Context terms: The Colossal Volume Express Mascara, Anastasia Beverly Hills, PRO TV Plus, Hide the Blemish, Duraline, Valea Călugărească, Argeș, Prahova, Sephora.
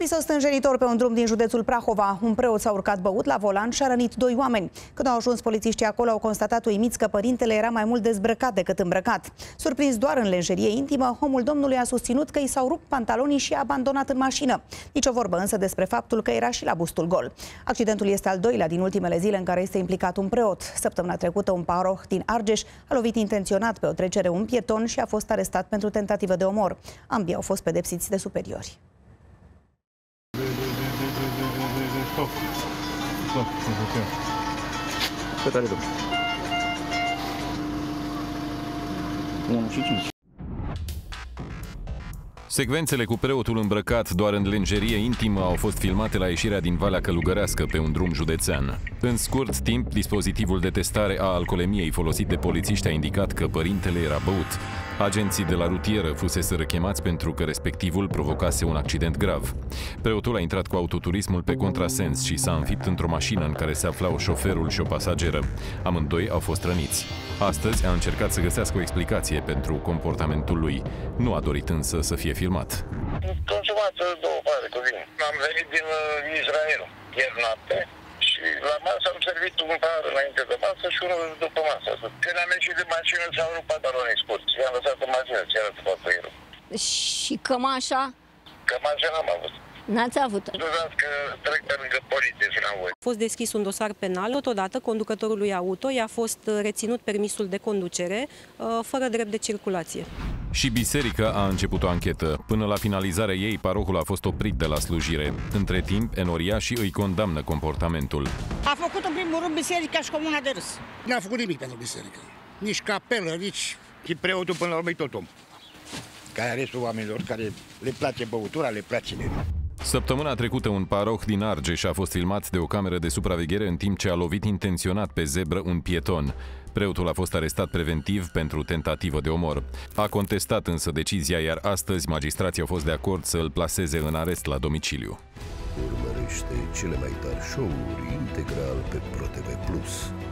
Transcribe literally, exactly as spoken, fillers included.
Nervii s-au stânjenit pe un drum din județul Prahova. Un preot s-a urcat băut la volan și a rănit doi oameni. Când au ajuns polițiștii acolo, au constatat uimiți că părintele era mai mult dezbrăcat decât îmbrăcat. Surprins doar în lenjerie intimă, omul domnului a susținut că i s-au rupt pantalonii și a abandonat în mașină. Nici o vorbă însă despre faptul că era și la bustul gol. Accidentul este al doilea din ultimele zile în care este implicat un preot. Săptămâna trecută, un paroh din Argeș a lovit intenționat pe o trecere un pieton și a fost arestat pentru tentativă de omor. Ambii au fost pedepsiți de superiori. Stop! Stop! Stop! Stop! unu și cinci. Secvențele cu preotul îmbrăcat doar în lenjerie intimă au fost filmate la ieșirea din Valea Călugărească pe un drum județean. În scurt timp, dispozitivul de testare a alcoolemiei folosit de polițiști a indicat că părintele era băut. Agenții de la rutieră fuseseră chemați pentru că respectivul provocase un accident grav. Preotul a intrat cu autoturismul pe contrasens și s-a înfipt într-o mașină în care se aflau șoferul și o pasageră. Amândoi au fost răniți. Astăzi a încercat să găsească o explicație pentru comportamentul lui. Nu a dorit însă să fie filmat. Am venit din Israel ieri noapte. La masă am servit un par înainte de masă și unul după masă. Când am ieșit de mașină, s-au rupt pantalonii scurți. I-am lăsat în mașină, ți-a arătat papierul. Și cămașa? Cămașa n-am avut. N-ați avut-o? Duzați că trec pe lângă poliție și n-am voie. A fost deschis un dosar penal. Totodată, conducătorului auto i-a fost reținut permisul de conducere, fără drept de circulație. Și biserica a început o anchetă. Până la finalizarea ei, parohul a fost oprit de la slujire. Între timp, enoriașii îi condamnă comportamentul. A făcut în primul rând biserica și comuna de râs. N-a făcut nimic pentru biserică. Nici capelă, nici... Și preotul până la urmă e tot om. Ca restul oamenilor care le place băutura, le place neva. Săptămâna trecută, un paroh din Argeș a fost filmat de o cameră de supraveghere în timp ce a lovit intenționat pe zebră un pieton. Preotul a fost arestat preventiv pentru tentativă de omor. A contestat însă decizia, iar astăzi magistrații au fost de acord să îl plaseze în arest la domiciliu. Urmărește cele mai tari show-uri integral pe Pro T V plus.